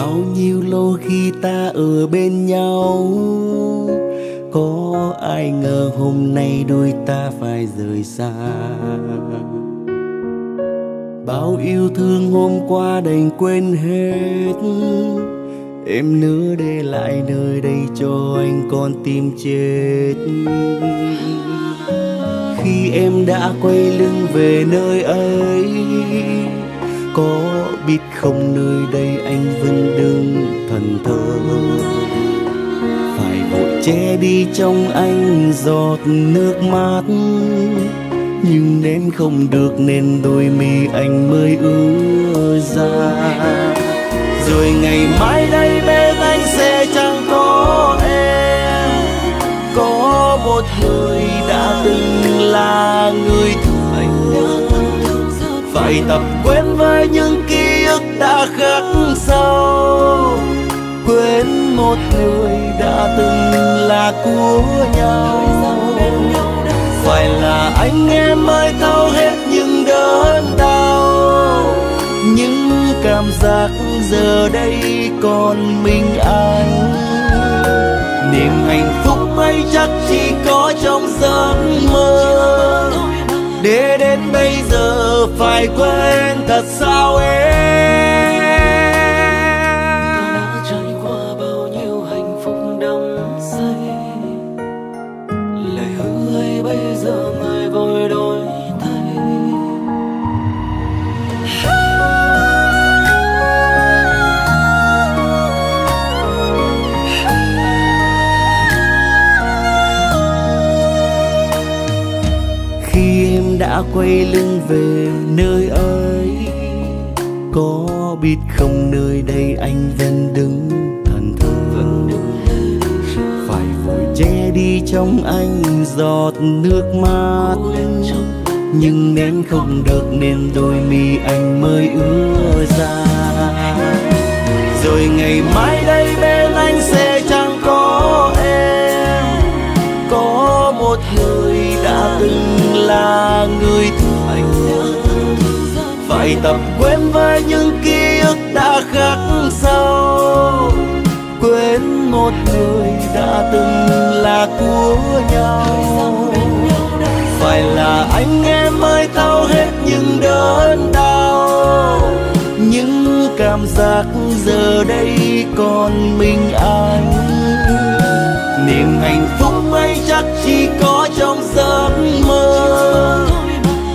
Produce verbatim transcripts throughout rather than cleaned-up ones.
bao nhiêu lâu khi ta ở bên nhau, có ai ngờ hôm nay đôi ta phải rời xa. Bao yêu thương hôm qua đành quên hết, em nữa để lại nơi đây cho anh con tim chết. Khi em đã quay lưng về nơi ấy, có biết không nơi đây anh vẫn đứng thần thờ, phải vội che đi trong anh giọt nước mắt. Nhưng nén không được nên đôi mi anh mới ứa ra. Rồi ngày mai đây bên anh sẽ chẳng có em, có một người đã từng là người thương, phải tập quen với những ký ức đã khác sâu, quên một người đã từng là của nhau. Phải là anh em mới thấu hết những đớn đau, những cảm giác giờ đây còn mình anh. Niềm hạnh phúc ấy chắc chỉ có trong giấc mơ, để đến bây giờ phải quên thật sao em. Đã quay lưng về nơi ấy, có biết không nơi đây anh vẫn đứng thần thờ, phải vội che đi trong anh giọt nước mắt. Nhưng nén không được nên đôi mi anh mới ứa ra. Rồi ngày mai đây bên anh sẽ chẳng có em, có một người đã từng là người thương, phải tập quen với những ký ức đã khác sâu, quên một người đã từng là của nhau. Phải là anh em mới thấu hết những đớn đau, những cảm giác giờ đây còn mình anh. Niềm hạnh phúc ấy chắc chỉ có trong giấc mơ,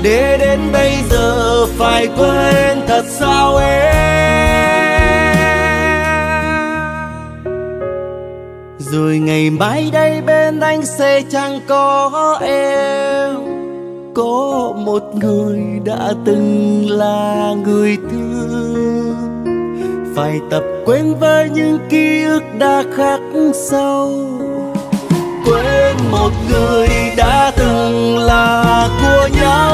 để đến bây giờ phải quên thật sao em. Rồi ngày mai đây bên anh sẽ chẳng có em, có một người đã từng là người thương, phải tập quen với những ký ức đã khác sâu, quên một người đã từng là của nhau.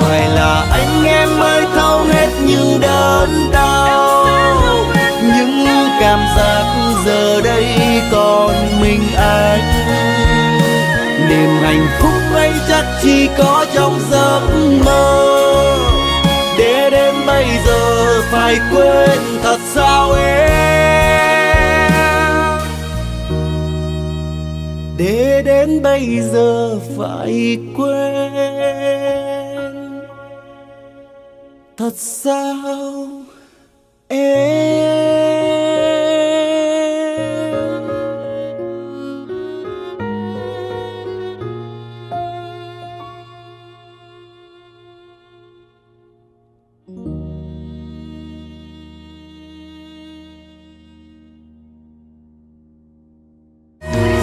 Phải là anh em mới thấu hết những đớn đau, những cảm giác giờ đây còn mình anh. Niềm hạnh phúc ấy chắc chỉ có trong giấc mơ, để đến bây giờ phải quên thật sao em. Để đến bây giờ phải quên thật sao em.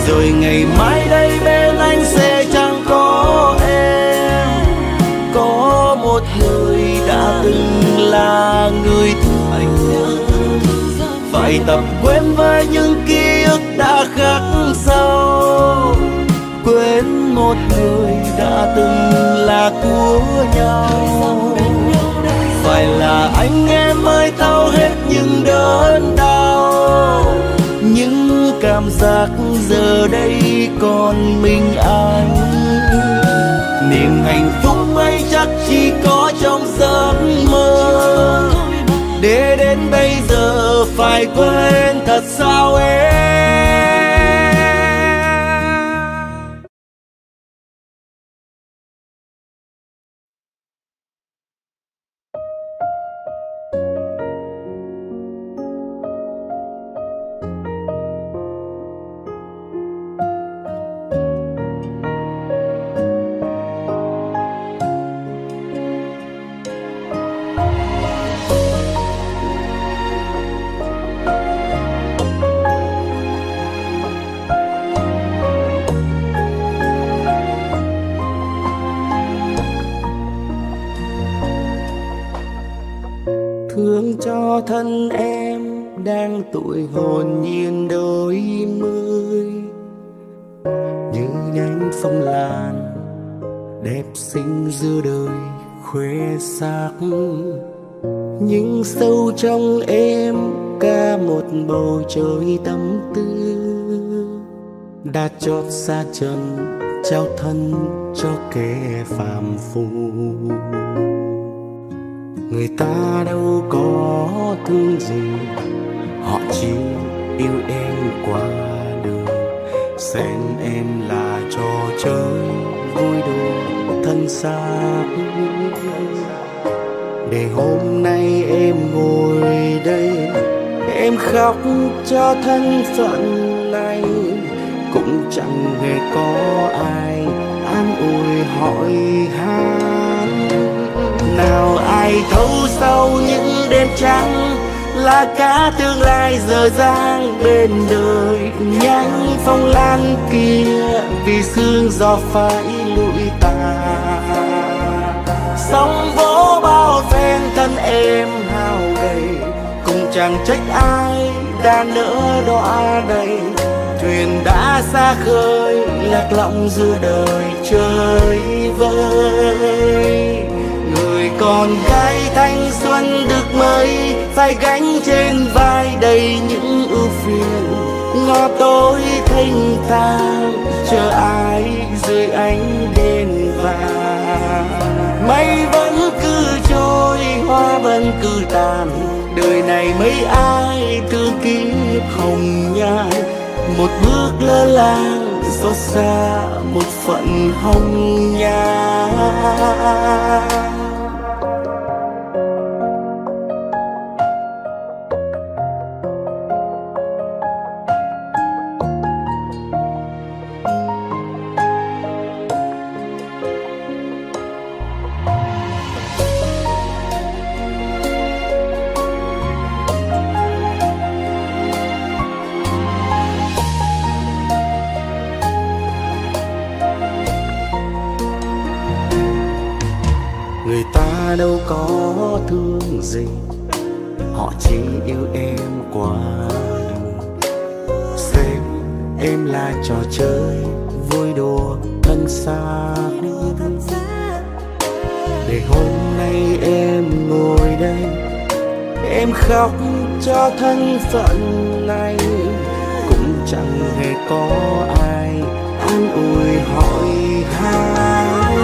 Rồi ngày mai đây bên anh sẽ chẳng có em, có một người đã từng là người thương, phải tập quen với những ký ức đã khác sâu, quên một người đã từng là của nhau. Phải là anh em mới thấu hết những đớn đau, những cảm giác giờ đây còn mình anh. Niềm hạnh phúc ấy chắc chỉ có trong giấc mơ, để đến bây giờ phải quên thật sao em. Cho thân em đang tuổi hồn nhiên đôi mươi, như nhánh phong lan đẹp xinh giữa đời khuê xác. Nhưng sâu trong em cả một bầu trời tâm tư đã chót xa chân trao thân cho kẻ phàm phu. Người ta đâu có thương gì, họ chỉ yêu em qua đường, xem em là trò chơi vui đùa thân xác. Để hôm nay em ngồi đây, em khóc cho thân phận này, cũng chẳng hề có ai an ủi hỏi han. Nào ai thấu sau những đêm trắng là cả tương lai dở dang bên đời. Nhánh phong lan kia vì sương gió phải lụi tàn, sóng vỗ bao phen thân em hao gầy, cũng chẳng trách ai đã nỡ đọa đầy. Thuyền đã xa khơi lạc lõng giữa đời chơi vơi. Còn gái thanh xuân được mới phải gánh trên vai đầy những ưu phiền, ngõ tối thênh thang chờ ai dưới ánh đèn vàng. Mây vẫn cứ trôi, hoa vẫn cứ tàn, đời này mấy ai thương kiếp hồng nhan. Một bước lơ làng xót xa một phận hồng nhan. Đâu có thương gì, họ chỉ yêu em qua đường, xem em là trò chơi vui đùa thân xác. Để hôm nay em ngồi đây, em khóc cho thân phận này, cũng chẳng hề có ai an ủi hỏi han.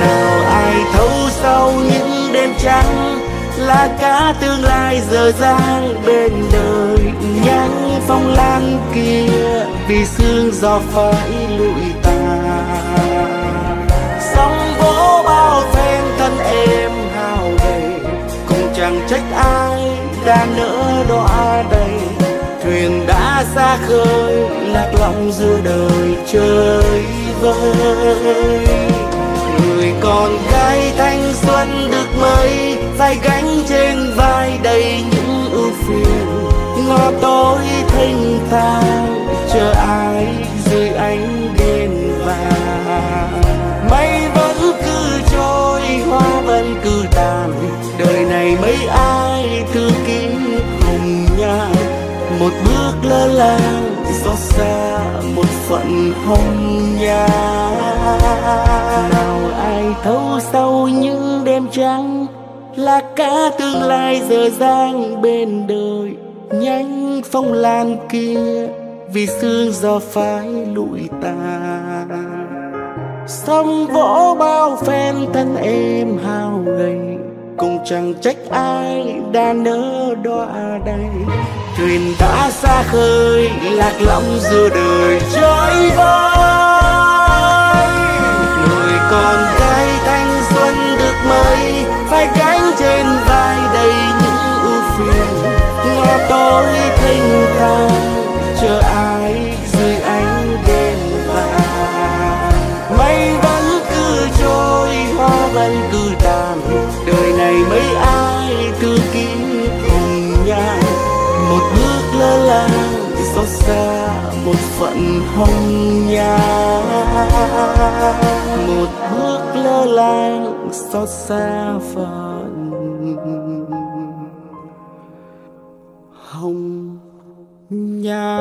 Nào ai thấu sau những đêm trắng là cả tương lai dở dang bên đời. Nhánh phong lan kia vì sương gió phải lụi tàn, sóng vỗ bao phen thân em hao gầy, cũng chẳng trách ai đã nỡ đọa đầy. Thuyền đã xa khơi lạc lõng giữa đời chơi vơi. Còn gái thanh xuân được mới phải gánh trên vai đầy những ưu phiền, ngõ tối thênh thang chờ ai dưới ánh đèn vàng. Mây vẫn cứ trôi, hoa vẫn cứ tàn, đời này mấy ai thư kín hồng nhan. Một bước lơ làng xót xa một phận hồng nhan. Thấu sau những đêm trắng là cả tương lai dở dang bên đời. Nhánh phong lan kia vì sương gió phai lụi tàn, sóng vỗ bao phen thân em hao gầy, cũng chẳng trách ai đã nỡ đọa đầy. Thuyền đã xa khơi, lạc lõng giữa đời trôi vơi. Người con gái thanh xuân được mây phải gánh trên vai đầy những ưu phiền. Ngõ tối thênh thang chờ ai dưới ánh đêm vàng. Mây vẫn cứ trôi, hoa vẫn cứ tàn. Đời này mấy ai thư ký cùng nhau. Một bước lơ là, xót xa một phận hồng nhà. Một bước lơ là, xót xa phận hồng nhà.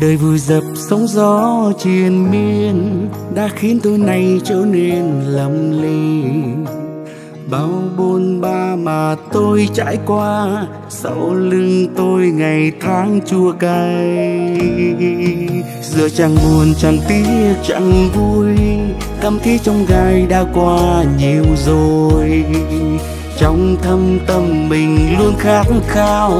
Đời vùi dập sóng gió triền miên đã khiến tôi nay trở nên lầm lì. Bao bôn ba mà tôi trải qua, sau lưng tôi ngày tháng chua cay. Giờ chẳng buồn, chẳng tiếc, chẳng vui, cảm thấy trong gai đã qua nhiều rồi. Trong thâm tâm mình luôn khát khao,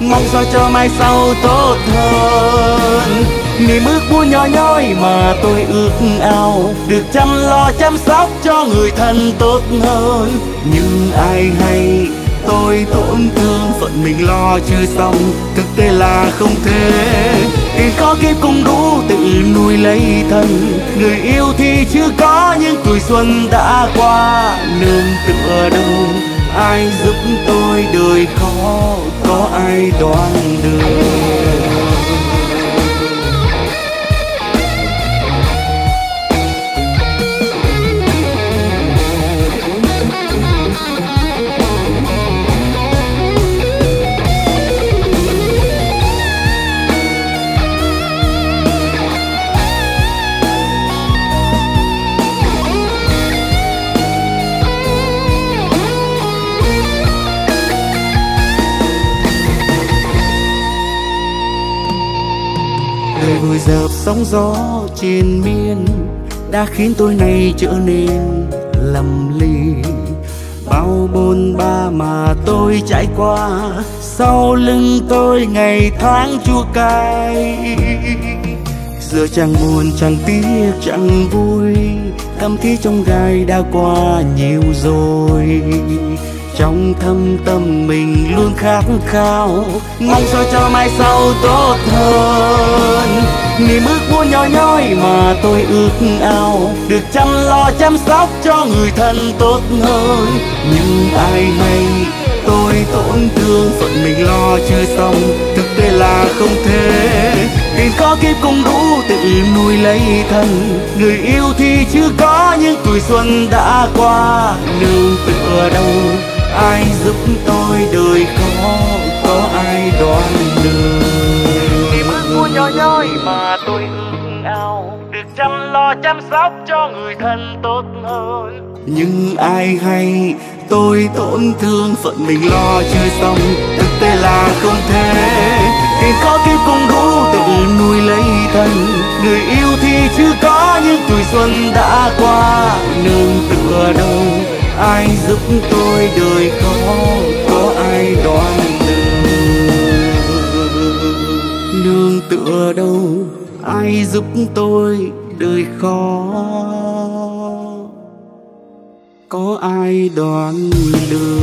mong sao cho mai sau tốt hơn. Niềm ước vui nhỏ nhói mà tôi ước ao, được chăm lo chăm sóc cho người thân tốt hơn. Nhưng ai hay tôi tổn thương, phận mình lo chưa xong, thực tế là không thế. Tiền có kiếp cũng đủ tự nuôi lấy thân, người yêu thì chưa có, những tuổi xuân đã qua nương tựa đâu. Ai giúp tôi đời khó, có ai đoán được. Vùi dập sóng gió triền miên đã khiến tôi nay trở nên lầm lì. Bao bôn ba mà tôi trải qua, sau lưng tôi ngày tháng chua cay. Giờ chẳng buồn, chẳng tiếc, chẳng vui, cảm thấy trong gai đã qua nhiều rồi. Trong thâm tâm mình luôn khát khao, mong sao cho mai sau tốt hơn. Niềm ước buồn nhỏ nhói mà tôi ước ao, được chăm lo chăm sóc cho người thân tốt hơn. Nhưng ai hay tôi tổn thương, phận mình lo chưa xong, thực tế là không thế. Tiền có kiếp cũng đủ tự nuôi lấy thân, người yêu thì chưa có, những tuổi xuân đã qua nương tựa đâu. Ai giúp tôi đời khó, có ai đoán được. Niềm ước của nhỏ nhói mà tôi ước ao, được chăm lo chăm sóc cho người thân tốt hơn. Nhưng ai hay tôi tổn thương, phận mình lo chưa xong, thực tế là không thế. Tiền có kiếp cũng đủ tự nuôi lấy thân, người yêu thì chưa có, những tuổi xuân đã qua nương tựa đâu. Ai giúp tôi đời khó, có ai đoán được. Nương tựa đâu, ai giúp tôi đời khó, có ai đoán được.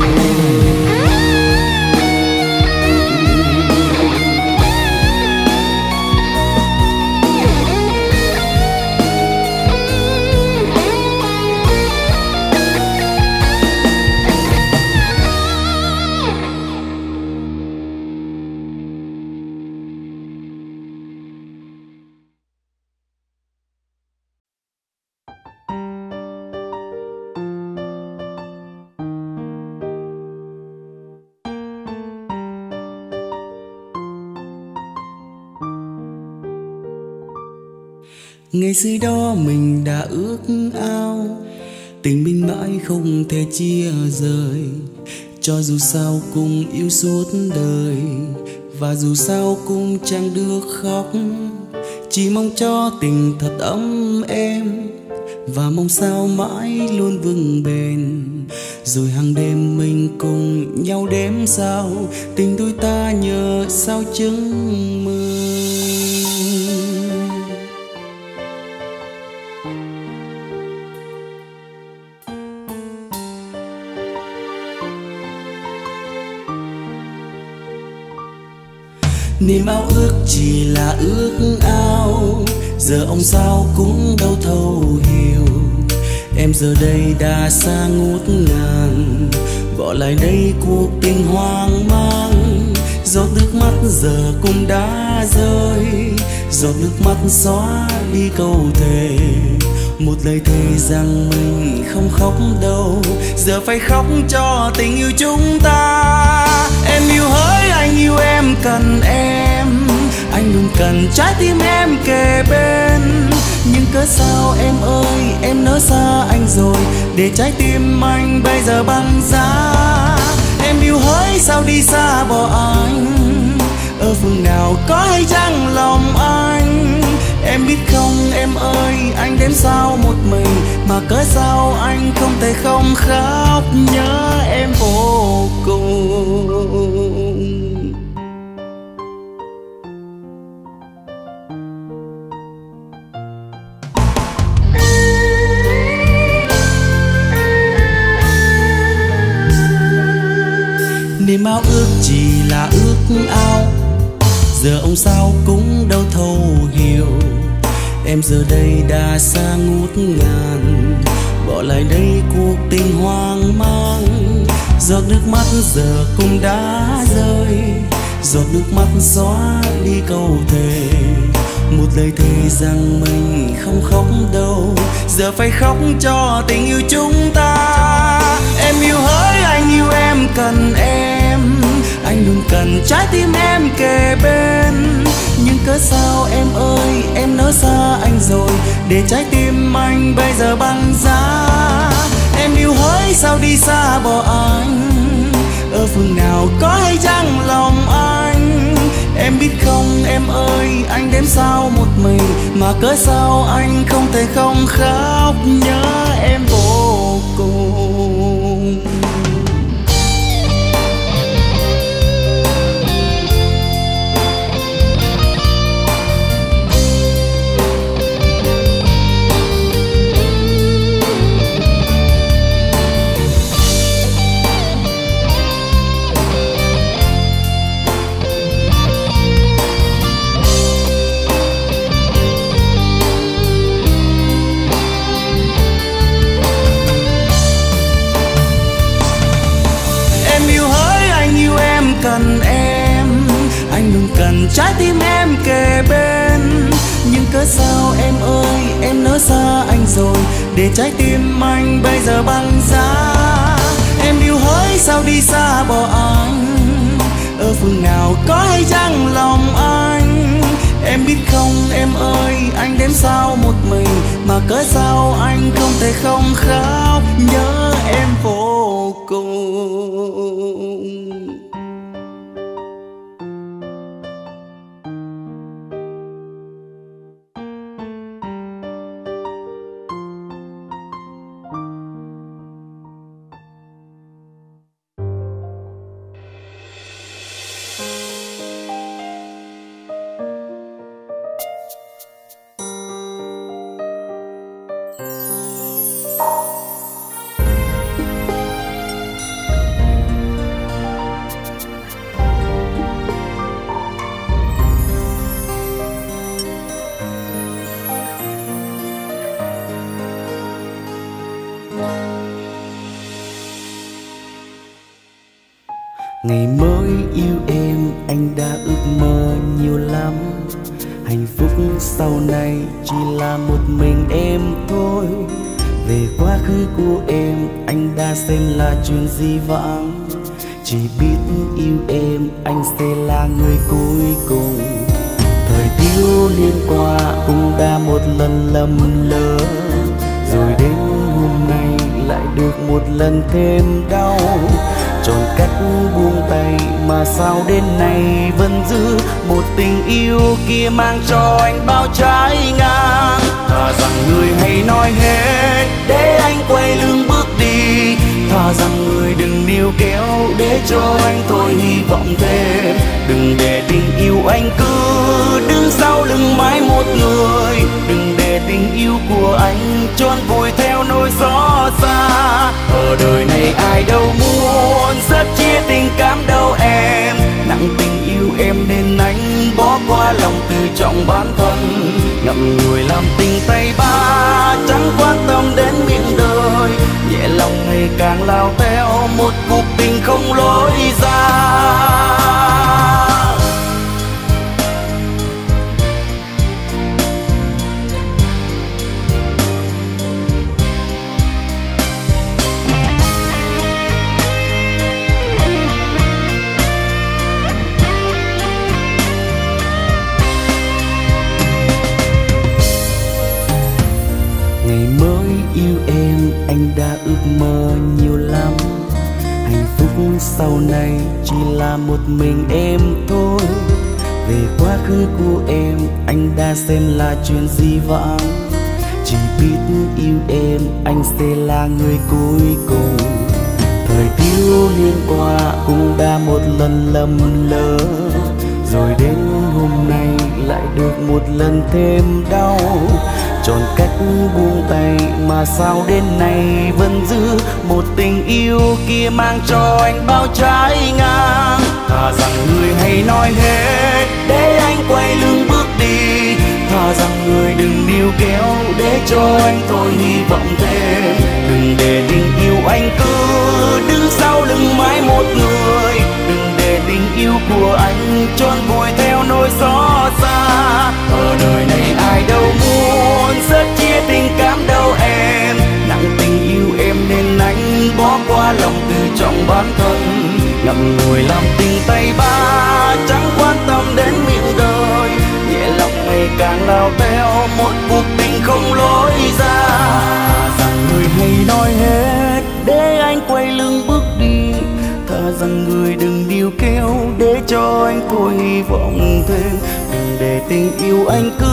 Ngày xưa đó mình đã ước ao, tình mình mãi không thể chia rời. Cho dù sao cũng yêu suốt đời, và dù sao cũng chẳng được khóc. Chỉ mong cho tình thật ấm êm, và mong sao mãi luôn vững bền. Rồi hàng đêm mình cùng nhau đếm sao, tình đôi ta nhờ sao chứng minh. Niềm ao ước chỉ là ước ao, giờ ông sao cũng đâu thấu hiểu. Em giờ đây đã xa ngút ngàn, bỏ lại đây cuộc tình hoang mang. Giọt nước mắt giờ cũng đã rơi, giọt nước mắt xóa đi câu thề. Một lời thề rằng mình không khóc đâu, giờ phải khóc cho tình yêu chúng ta. Em yêu hỡi, anh yêu em, cần em, anh luôn cần trái tim em kề bên. Nhưng cớ sao em ơi, em nỡ xa anh rồi, để trái tim anh bây giờ băng giá. Em yêu hỡi, sao đi xa bỏ anh, ở phương nào có hay chăng lòng anh. Em biết không em ơi, anh đến sao một mình, mà cớ sao anh không thể không khóc, nhớ em vô cùng. Niềm ao ước chỉ là ước ao, giờ ông sao cũng đâu thấu hiểu. Em giờ đây đã xa ngút ngàn, bỏ lại đây cuộc tình hoang mang. Giọt nước mắt giờ cũng đã rơi, giọt nước mắt xóa đi câu thề. Một lời thề rằng mình không khóc đâu, giờ phải khóc cho tình yêu chúng ta. Em yêu hỡi, anh yêu em, cần em, anh luôn cần trái tim em kề bên. Nhưng cớ sao em ơi, em nỡ xa anh rồi, để trái tim anh bây giờ băng giá. Em yêu hỡi, sao đi xa bỏ anh, ở phương nào có hay chăng lòng anh. Em biết không em ơi, anh đến sao một mình, mà cớ sao anh không thể không khóc, nhớ em vô cùng. Cần em, anh luôn cần trái tim em kề bên. Nhưng cớ sao em ơi, em nỡ xa anh rồi, để trái tim anh bây giờ băng giá. Em yêu hỡi, sao đi xa bỏ anh, ở phương nào có hay chăng lòng anh. Em biết không em ơi, anh đến sao một mình, mà cớ sao anh không thể không khóc, nhớ em vô cùng. Ngày mới yêu em, anh đã ước mơ nhiều lắm. Hạnh phúc sau này chỉ là một mình em thôi. Về quá khứ của em, anh đã xem là chuyện dĩ vãng. Chỉ biết yêu em, anh sẽ là người cuối cùng. Thời thiếu niên qua cũng đã một lần lầm lỡ, rồi đến hôm nay lại được một lần thêm đau. Chọn cách buông tay mà sao đến nay vẫn giữ một tình yêu kia mang cho anh bao trái ngang. Thà rằng người hãy nói hết để anh quay lưng bước đi, thà rằng người đừng níu kéo để cho anh thôi hy vọng thêm. Đừng để tình yêu anh cứ đứng sau lưng mãi một người, đừng để tình yêu của anh trốn vùi theo nỗi gió xa. Ở đời này ai đâu muốn sớt chia tình cảm đâu em, nặng tình yêu em nên anh bỏ qua lòng tự trọng bản thân. Ngậm ngùi làm tình tay ba chẳng quan tâm đến miệng đời, nhẹ lòng ngày càng lao theo một cuộc tình không lối ra. Sau này chỉ là một mình em thôi, về quá khứ của em anh đã xem là chuyện dĩ vãng. Chỉ biết yêu em anh sẽ là người cuối cùng. Thời thiếu niên qua cũng đã một lần lầm lỡ, rồi đến hôm nay lại được một lần thêm đau. Chọn cách buông tay mà sao đến nay vẫn giữ một tình yêu kia mang cho anh bao trái ngang. Thà rằng người hãy nói hết để anh quay lưng bước đi, thà rằng người đừng níu kéo để cho anh thôi hy vọng thêm. Đừng để tình yêu anh cứ đứng sau lưng mãi một người, đừng để tình yêu của anh trốn vùi theo nỗi gió xa. Ở đời này ai đâu muốn sớt chia tình cảm đâu em, nặng tình yêu em nên anh bỏ qua lòng tự trọng bản thân. Ngậm ngùi làm tình tay ba chẳng quan tâm đến miệng đời, nhẹ lòng ngày càng lao theo một cuộc tình không lối ra. Rằng người hay nói hết để anh quay lưng bước đi, thà rằng người đừng níu kéo để cho anh thôi hy vọng thêm. Đừng để tình yêu anh cứ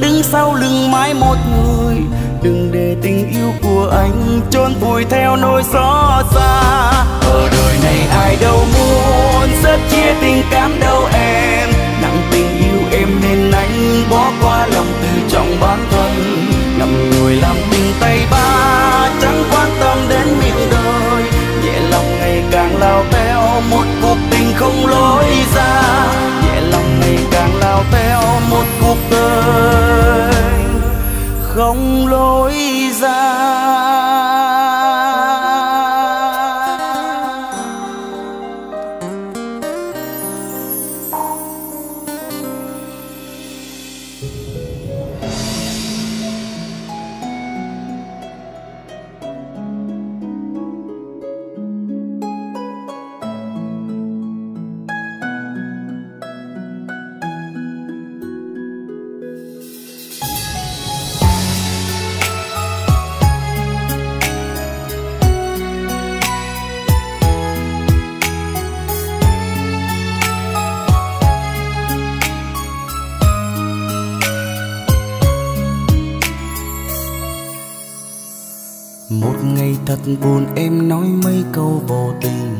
đứng sau lưng mãi một người, đừng để tình yêu của anh trốn vùi theo nỗi gió xa. Ở đời này ai đâu muốn sớt chia tình cảm đâu em, nặng tình yêu em nên anh bỏ qua lòng tự trọng bản thân. Ngậm ngùi làm tình tay ba chẳng quan tâm đến miệng đời, nhẹ lòng ngày càng lao theo một cuộc tình không lối ra. Nhẹ lòng ngày càng lao theo một cuộc đời không lối ra. Thật buồn em nói mấy câu vô tình,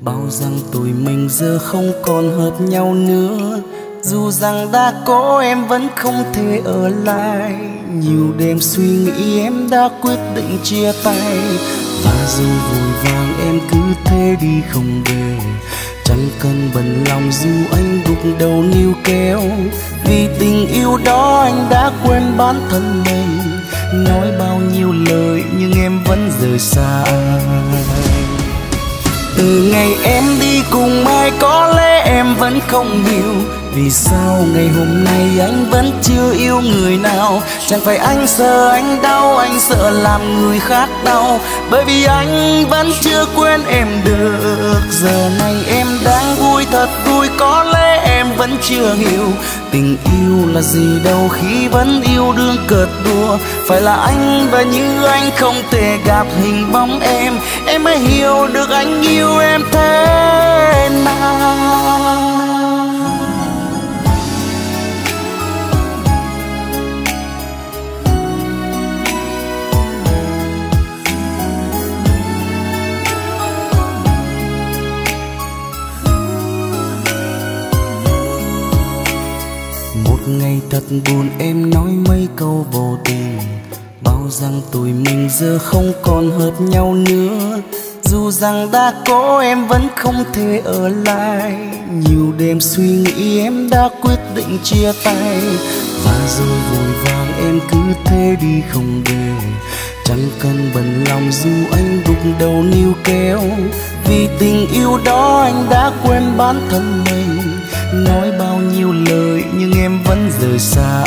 bao rằng tụi mình giờ không còn hợp nhau nữa. Dù rằng đã có em vẫn không thể ở lại, nhiều đêm suy nghĩ em đã quyết định chia tay. Và dù vội vàng em cứ thế đi không về, chẳng cần bận lòng dù anh gục đầu níu kéo. Vì tình yêu đó anh đã quên bản thân mình, nói bao nhiêu lời nhưng em vẫn rời xa. Từ ngày em đi cùng ai có lẽ em vẫn không hiểu Vì sao ngày hôm nay anh vẫn chưa yêu người nào? Chẳng phải anh sợ anh đau, anh sợ làm người khác đau, bởi vì anh vẫn chưa quên em được. Giờ này em đang vui thật vui, có lẽ em vẫn chưa hiểu tình yêu là gì đâu khi vẫn yêu đương cợt đùa. Phải là anh và như anh không thể gặp hình bóng em, em mới hiểu được anh yêu em thế nào. Ngày thật buồn em nói mấy câu vô tình, bao rằng tụi mình giờ không còn hợp nhau nữa. Dù rằng đã có em vẫn không thể ở lại, nhiều đêm suy nghĩ em đã quyết định chia tay. Và rồi vội vàng em cứ thế đi không về, chẳng cần bận lòng dù anh gục đầu níu kéo. Vì tình yêu đó anh đã quên bản thân mình, nói bao nhiêu lời nhưng em vẫn rời xa.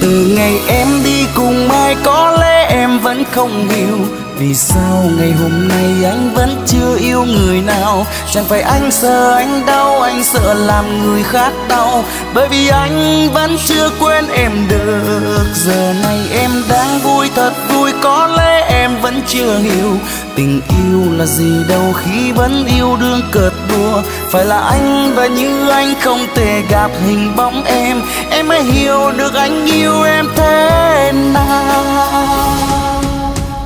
Từ ngày em đi cùng ai có lẽ em vẫn không hiểu vì sao ngày hôm nay anh vẫn chưa yêu người nào. Chẳng phải anh sợ anh đau, anh sợ làm người khác đau, bởi vì anh vẫn chưa quên em được. Giờ này em đang vui thật vui, có lẽ em vẫn chưa hiểu tình yêu là gì đâu khi vẫn yêu đương cợt đùa. Phải là anh và như anh không thể gặp hình bóng em, em mới hiểu được anh yêu em thế nào.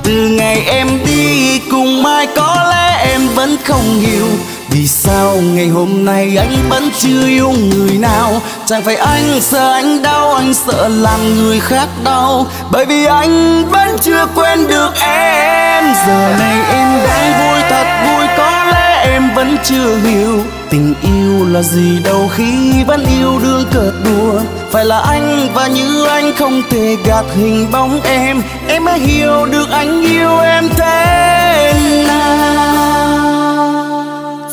Từ ngày em đi cùng mai có lẽ em vẫn không hiểu vì sao ngày hôm nay anh vẫn chưa yêu người nào. Chẳng phải anh sợ anh đau, anh sợ làm người khác đau, bởi vì anh vẫn chưa quên được em. Giờ này em đang vui thật vui, có lẽ em vẫn chưa hiểu tình yêu là gì đâu khi vẫn yêu đương cợt đùa. Phải là anh và như anh không thể gạt hình bóng em, em mới hiểu được anh yêu em thế nào.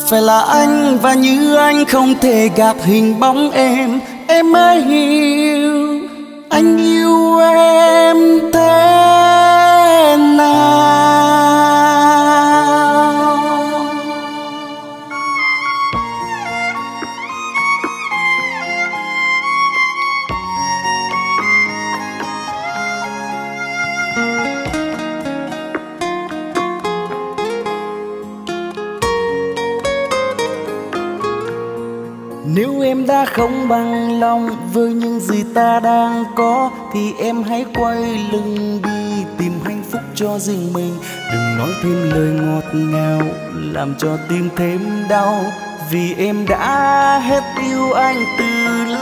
Phải là anh và như anh không thể gạt hình bóng em, em mới hiểu anh yêu em thế nào. Nếu em đã không bằng lòng với những gì ta đang có thì em hãy quay lưng đi tìm hạnh phúc cho riêng mình. Đừng nói thêm lời ngọt ngào làm cho tim thêm đau, vì em đã hết yêu anh từ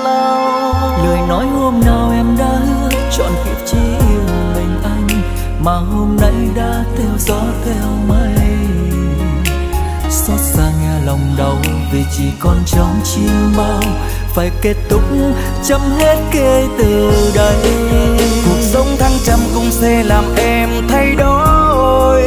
lâu. Lời nói hôm nào em đã hứa chọn kiếp chỉ yêu mình anh, mà hôm nay đã theo gió theo mây. Xót xa nghe lòng đau vì chỉ còn trong chim bao, phải kết thúc chấm hết kể từ đây. Cuộc sống thăng trầm cũng sẽ làm em thay đổi,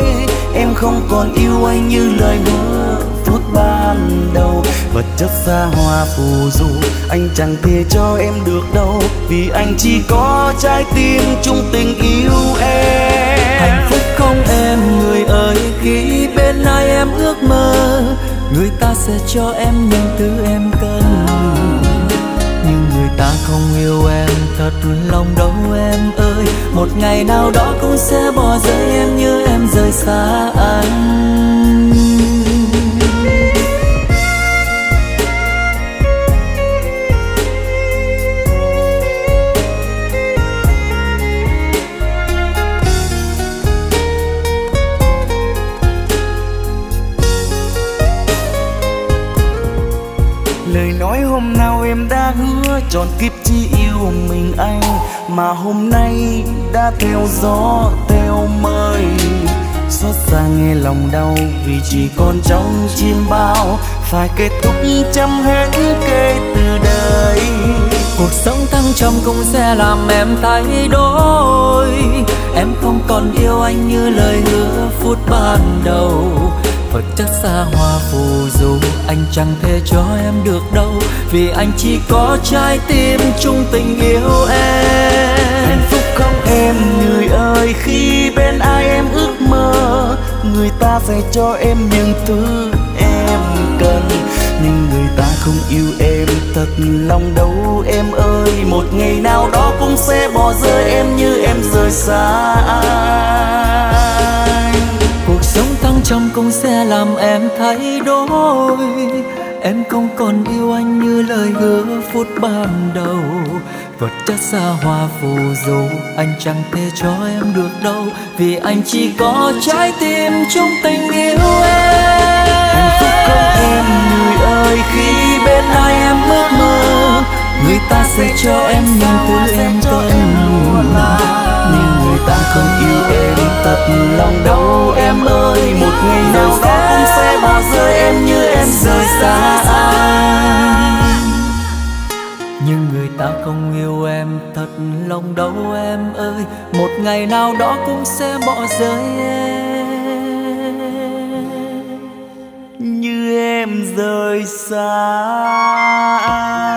em không còn yêu anh như lời hứa phút ban đầu. Vật chất xa hoa phù du anh chẳng thể cho em được đâu, vì anh chỉ có trái tim chung tình yêu em. Hạnh phúc không em người ơi, khi bên ai em ước mơ người ta sẽ cho em những thứ em cần, nhưng người ta không yêu em thật lòng đâu em ơi. Một ngày nào đó cũng sẽ bỏ rơi em như em rời xa anh. Hôm nào em đã hứa trọn kiếp chỉ yêu mình anh, mà hôm nay đã theo gió theo mây. Xót xa nghe lòng đau vì chỉ còn trong chim bao, phải kết thúc chấm hết kể từ đây. Cuộc sống thăng trầm cũng sẽ làm em thay đổi, em không còn yêu anh như lời hứa phút ban đầu. vật chất xa hoa phù du anh chẳng thể cho em được đâu, vì anh chỉ có trái tim chung tình yêu em. Hạnh phúc không em người ơi, khi bên ai em ước mơ, người ta sẽ cho em những thứ em cần, nhưng người ta không yêu em thật lòng đâu em ơi. Một ngày nào đó cũng sẽ bỏ rơi em như em rời xa anh. Cuộc sống thăng trầm cũng sẽ làm em thay đổi, em không còn yêu anh như lời hứa phút ban đầu. Vật chất xa hoa phù du anh chẳng thể cho em được đâu, vì anh chỉ có trái tim chung tình yêu em. Hạnh phúc không em người ơi, khi bên ai em ước mơ, người ta sẽ cho em những thứ em cần, nhưng người ta không yêu em thật lòng đâu em ơi. Một ngày nào đó cũng sẽ bỏ rơi em như em rời xa anh, nhưng người ta không yêu em thật lòng đâu em ơi. Một ngày nào đó cũng sẽ bỏ rơi em như em rời xa anh.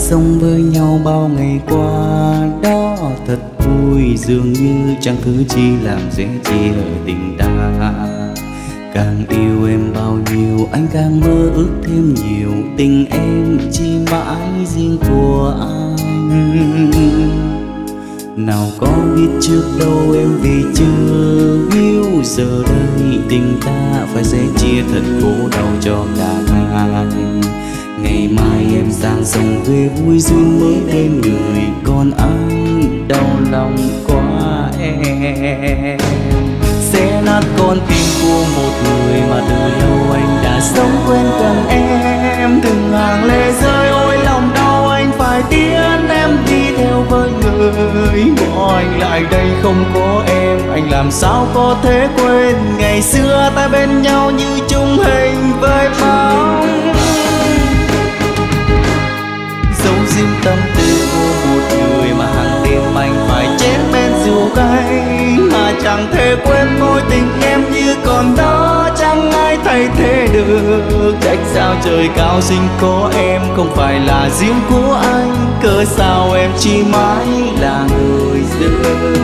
Sống với nhau bao ngày qua đó thật vui, dường như chẳng thứ chi làm dễ chia tình ta. Càng yêu em bao nhiêu anh càng mơ ước thêm nhiều, tình em chỉ mãi riêng của anh. Nào có biết trước đâu em vì chưa yêu, giờ đây tình ta phải sẽ chia thật khổ đau cho cả hai. Ngày mai em sang sông về vui duyên mới bên người, còn anh đau lòng quá em. Sẽ nát con tim của một người mà từ lâu anh đã sống quên cùng em. Từng hàng lệ rơi ôi lòng đau anh phải tiến, em đi theo với người bỏ anh lại đây. Không có em anh làm sao có thể quên ngày xưa ta bên nhau như chung hình với bóng. Xin tâm tư của một người mà hàng đêm anh phải chén bên rượu gay, mà chẳng thể quên mối tình em như còn đó chẳng ai thay thế được. Trách sao trời cao sinh có em không phải là riêng của anh, cớ sao em chỉ mãi là người dưng.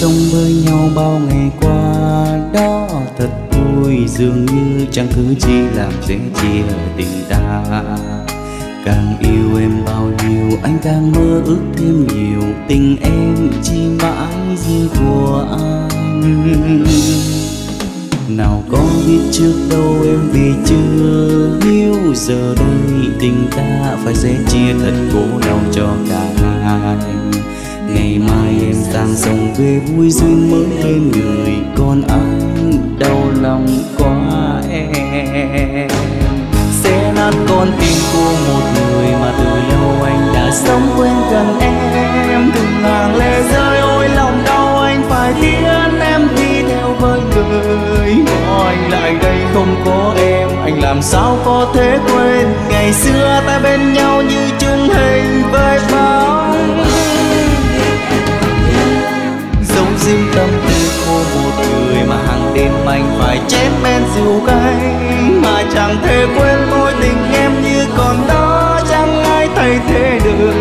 Sống với nhau bao ngày qua đó thật vui, dường như chẳng thứ chi làm dễ chia tình ta. Càng yêu em bao nhiêu anh càng mơ ước thêm nhiều, tình em chỉ mãi riêng của anh. Nào có biết trước đâu em vì chưa yêu, giờ đây tình ta phải sẽ chia thật khổ đau cho cả hai. Ngày mai em sang sông về vui duyên mới bên người, còn anh đau lòng quá em. Sẽ nát con tim của một người mà từ lâu anh đã sống quên gần em. Từng hàng lệ rơi ôi lòng đau anh phải tiến, em đi theo với người bỏ anh lại đây. Không có em anh làm sao có thể quên ngày xưa ta bên nhau như chung hình với bóng. Dấu riêng tâm tư của một người mà hàng đêm anh phải chém men rượu cay, mà chẳng thể quên mối tình em như còn đó chẳng ai thay thế được.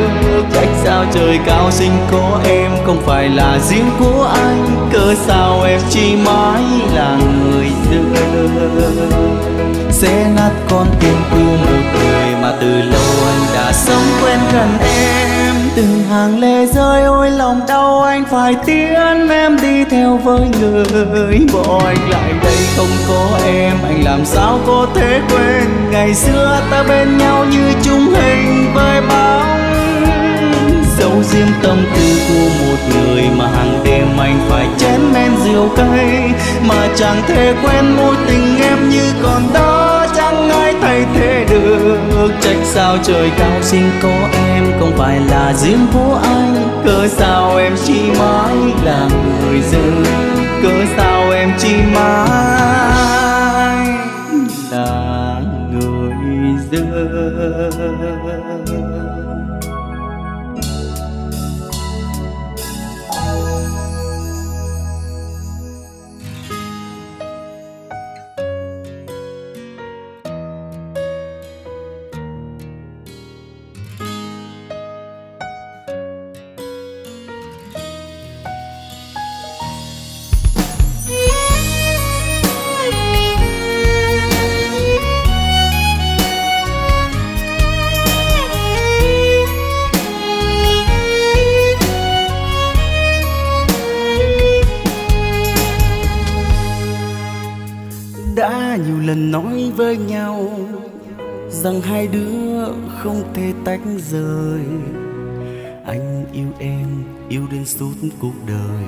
Trách sao trời cao sinh có em không phải là riêng của anh, cớ sao em chỉ mãi là người xưa. Sẽ nát con tim của một người mà từ lâu anh đã sống quen gần em. Từng hàng lệ rơi ôi lòng đau anh phải tiến, em đi theo với người. Bỏ anh lại đây không có em anh làm sao có thể quên ngày xưa ta bên nhau như chung hình với bóng. Dẫu riêng tâm tư của một người mà hàng đêm anh phải chén men rượu cay, mà chẳng thể quên mối tình em như còn đó chẳng ai thay thế được. Trách sao trời cao sinh có em không phải là riêng của anh, cớ sao em chỉ mãi là người dưng, cớ sao em chỉ mãi là người dưng. Nói với nhau rằng hai đứa không thể tách rời. Anh yêu em, yêu đến suốt cuộc đời.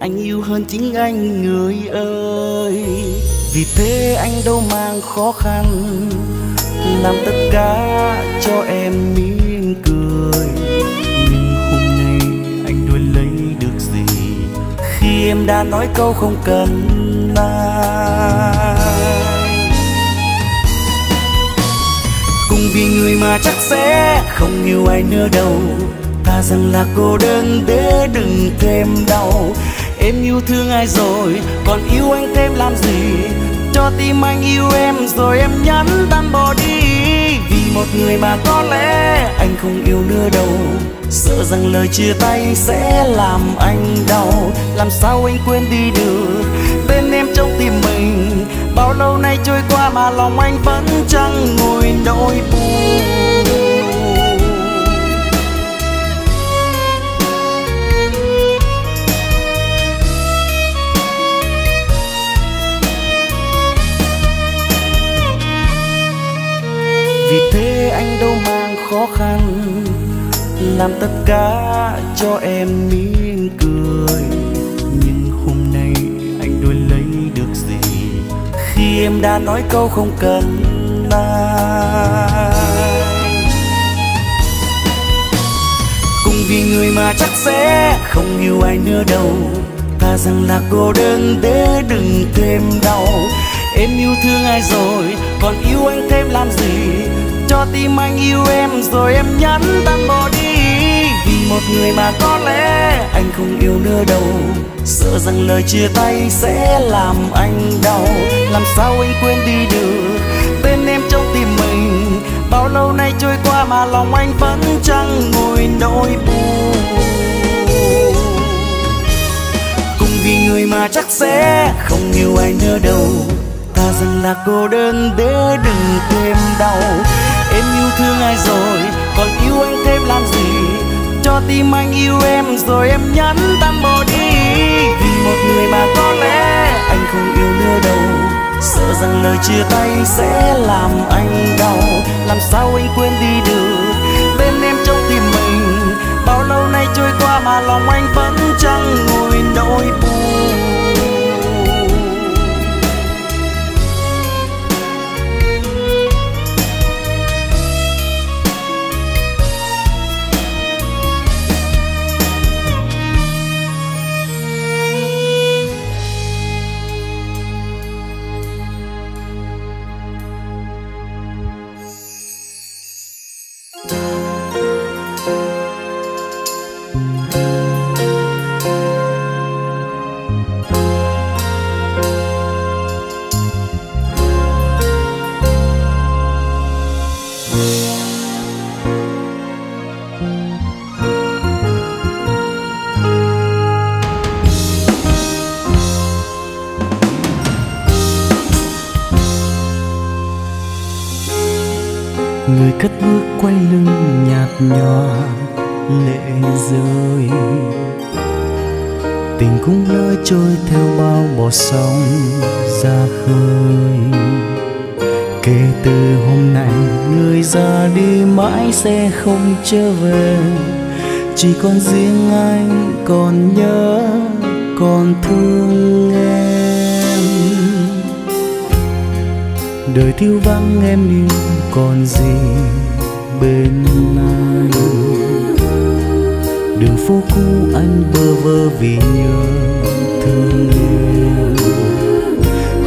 Anh yêu hơn chính anh người ơi. Vì thế anh đâu mang khó khăn, làm tất cả cho em mỉm cười. Nhưng hôm nay anh đuổi lấy được gì khi em đã nói câu không cần ai. Cùng vì người mà chắc sẽ không yêu ai nữa đâu, ta rằng là cô đơn để đừng thêm đau. Em yêu thương ai rồi còn yêu anh thêm làm gì, cho tim anh yêu em rồi em nhắn tan bỏ đi. Vì một người mà có lẽ anh không yêu nữa đâu, sợ rằng lời chia tay sẽ làm anh đau. Làm sao anh quên đi được tên em trong tim mình, bao lâu nay trôi qua mà lòng anh vẫn chẳng nguôi nỗi buồn. Vì thế anh đâu mang khó khăn, làm tất cả cho em mỉm cười. Nhưng hôm nay anh đuổi lấy được gì khi em đã nói câu không cần ai. Cùng vì người mà chắc sẽ không yêu ai nữa đâu, ta rằng là cô đơn để đừng thêm đau. Em yêu thương ai rồi còn yêu anh thêm làm gì, cho tim anh yêu em rồi em nhắn tan bỏ đi. Vì một người mà có lẽ anh không yêu nữa đâu, sợ rằng lời chia tay sẽ làm anh đau. Làm sao anh quên đi được tên em trong tim mình, bao lâu nay trôi qua mà lòng anh vẫn chẳng nguôi nỗi buồn. Cùng vì người mà chắc sẽ không yêu ai nữa đâu, ta rằng là cô đơn để đừng thêm đau. Em yêu thương ai rồi còn yêu anh thêm làm gì, cho tim anh yêu em rồi em nhắn tan bỏ đi. Vì một người mà có lẽ anh không yêu nữa đâu, sợ rằng lời chia tay sẽ làm anh đau. Làm sao anh quên đi được bên em trong tim mình, bao lâu nay trôi qua mà lòng anh vẫn chẳng nguôi nỗi buồn. người cất bước quay lưng nhạt nhòa lệ rơi. Tình cũng lỡ trôi theo bao bọt sóng ra khơi. Kể từ hôm nay người ra đi mãi sẽ không trở về, chỉ còn riêng anh còn nhớ còn thương em. Đời thiếu vắng em yêu còn gì bên anh. Đường phố cũ anh bơ vơ vì nhớ thương em.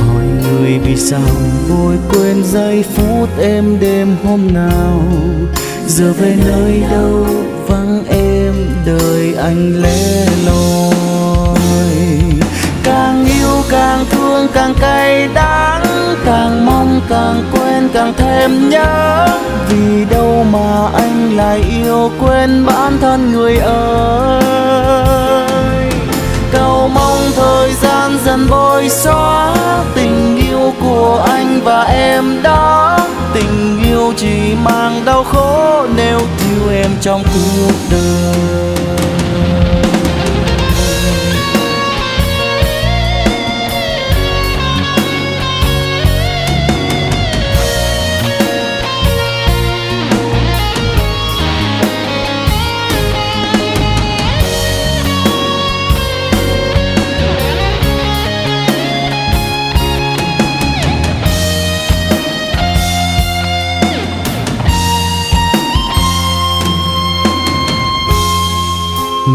Hỏi người vì sao vội quên giây phút em đêm hôm nào. Giờ về nơi đâu vắng em đời anh lẻ loi. Càng yêu càng thương càng cay đắng, càng mong càng quên càng thêm nhớ. Vì đâu mà anh lại yêu quên bản thân người ơi. Cầu mong thời gian dần bôi xóa tình yêu của anh và em đó. Tình yêu chỉ mang đau khổ nếu thiếu em trong cuộc đời.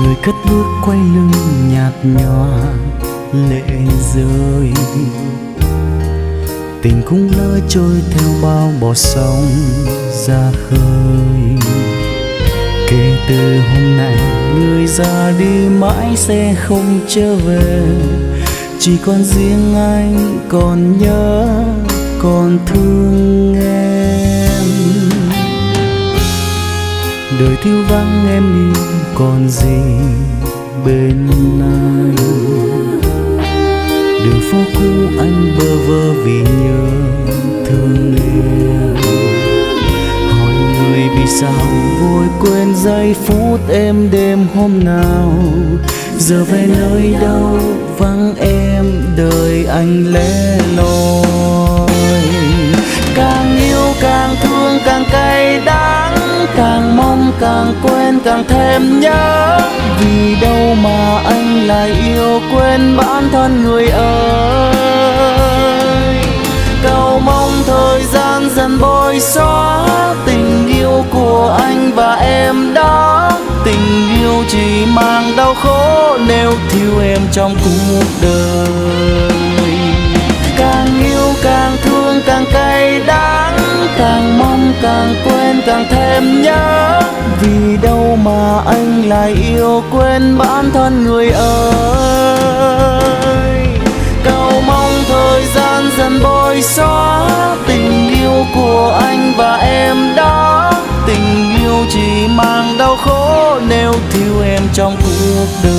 Người cất bước quay lưng nhạt nhòa lệ rơi. Tình cũng lỡ trôi theo bao bọt sóng ra khơi. Kể từ hôm nay người ra đi mãi sẽ không trở về, chỉ còn riêng anh còn nhớ còn thương em. Đời thiếu vắng em yêu còn gì bên anh. Đường phố cũ anh bơ vơ vì nhớ thương em. Hỏi người vì sao vội quên giây phút em đêm hôm nào. Giờ về nơi đâu vắng em đời anh lẻ loi. Càng yêu càng thương càng cay đắng, càng mong càng quên càng thêm nhớ. Vì đâu mà anh lại yêu quên bản thân người ơi. Cầu mong thời gian dần bôi xóa tình yêu của anh và em đó. Tình yêu chỉ mang đau khổ nếu thiếu em trong cuộc đời. Càng yêu càng thương càng cay đắng, càng mong càng quên càng thêm nhớ. Vì đâu mà anh lại yêu quên bản thân người ơi. Cầu mong thời gian dần bôi xóa tình yêu của anh và em đó. Tình yêu chỉ mang đau khổ nếu thiếu em trong cuộc đời.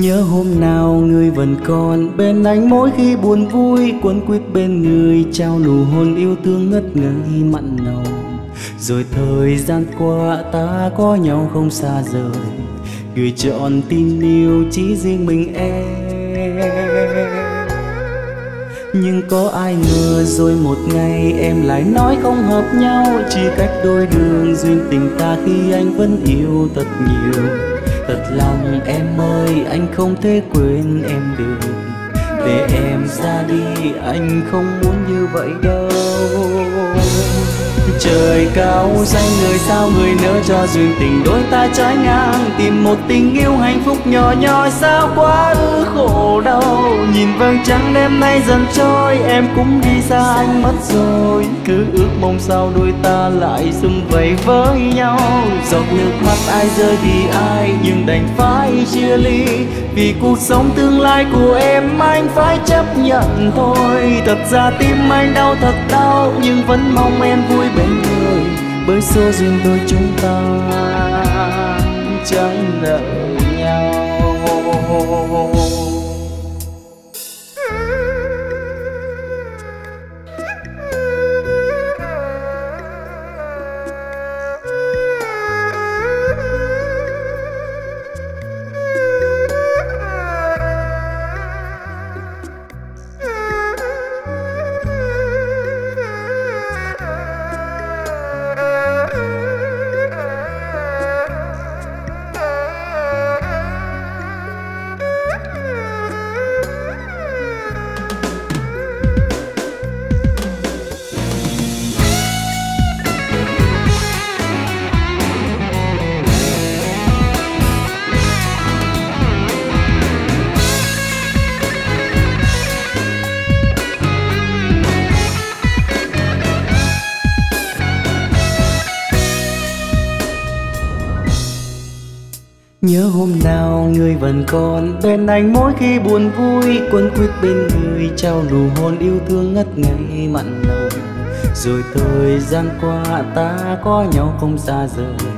Nhớ hôm nào người vẫn còn bên anh, mỗi khi buồn vui quấn quýt bên người, trao nụ hôn yêu thương ngất ngây mặn nồng. Rồi thời gian qua ta có nhau không xa rời, gửi trọn tình yêu chỉ riêng mình em. Nhưng có ai ngờ rồi một ngày em lại nói không hợp nhau, chia cách đôi đường duyên tình ta khi anh vẫn yêu thật nhiều. Thật lòng em ơi, anh không thể quên em được, để em ra đi anh không muốn như vậy đâu. Trời cao xanh người sao người nỡ cho duyên tình đôi ta trái ngang, tìm một tình yêu hạnh phúc nhỏ nhoi sao quá ư khổ đau. Nhìn vầng trăng đêm nay dần trôi, em cũng đi xa anh mất rồi, cứ ước mong sao đôi ta lại sum vầy với nhau. Giọt nước mắt ai rơi vì ai nhưng đành phải chia ly, vì cuộc sống tương lai của em anh phải chấp nhận thôi. Thật ra tim anh đau thật đau nhưng vẫn mong em vui bên người, bởi số duyên đôi chúng ta chẳng nợ nhau. Nhớ hôm nào người vẫn còn bên anh, mỗi khi buồn vui quấn quýt bên người, trao nụ hôn yêu thương ngất ngây mặn nồng. Rồi thời gian qua ta có nhau không xa rời,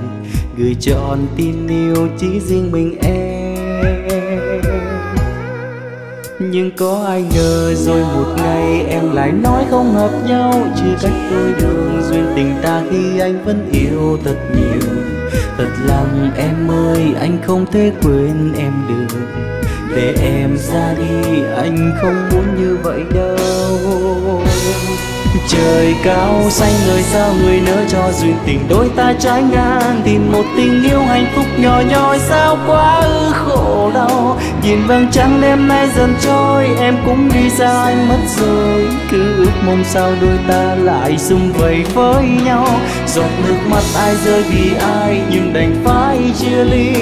gửi trọn tin yêu chỉ riêng mình em. Nhưng có ai ngờ rồi một ngày em lại nói không hợp nhau, chia cách đôi đường duyên tình ta khi anh vẫn yêu thật nhiều. Thật lòng em ơi, anh không thể quên em được, để em ra đi anh không muốn như vậy đâu. Trời cao xanh người sao người nỡ cho duyên tình đôi ta trái ngang, tìm một tình yêu hạnh phúc nhỏ nhoi sao quá ư khổ đau. Nhìn vầng trăng đêm nay dần trôi, em cũng đi xa anh mất rồi, cứ ước mong sao đôi ta lại sum vầy với nhau. Giọt nước mắt ai rơi vì ai nhưng đành phải chia ly,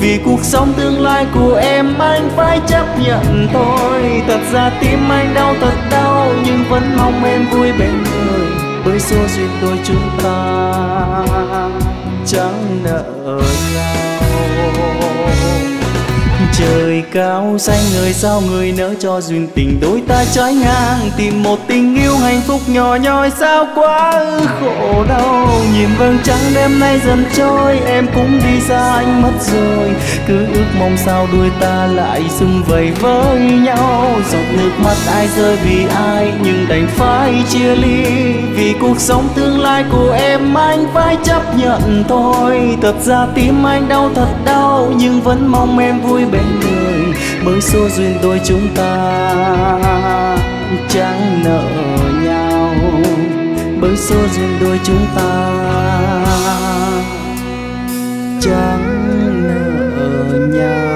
vì cuộc sống tương lai của em anh phải chấp nhận thôi. Thật ra tim anh đau thật đau nhưng vẫn mong em vui bên người, với số duyên đôi chúng ta chẳng nợ nhau. Trời cao xanh người sao người nỡ cho duyên tình đôi ta trái ngang, tìm một tình yêu hạnh phúc nhỏ nhoi sao quá ư khổ đau. Nhìn vầng trăng đêm nay dần trôi, em cũng đi xa anh mất rồi, cứ ước mong sao đôi ta lại sum vầy với nhau. Giọt nước mắt ai rơi vì ai nhưng đành phải chia ly, vì cuộc sống tương lai của em anh phải chấp nhận thôi. Thật ra tim anh đau thật đau nhưng vẫn mong em vui bên người, bởi số duyên đôi chúng ta chẳng nợ nhau, bởi số duyên đôi chúng ta chẳng nợ nhau.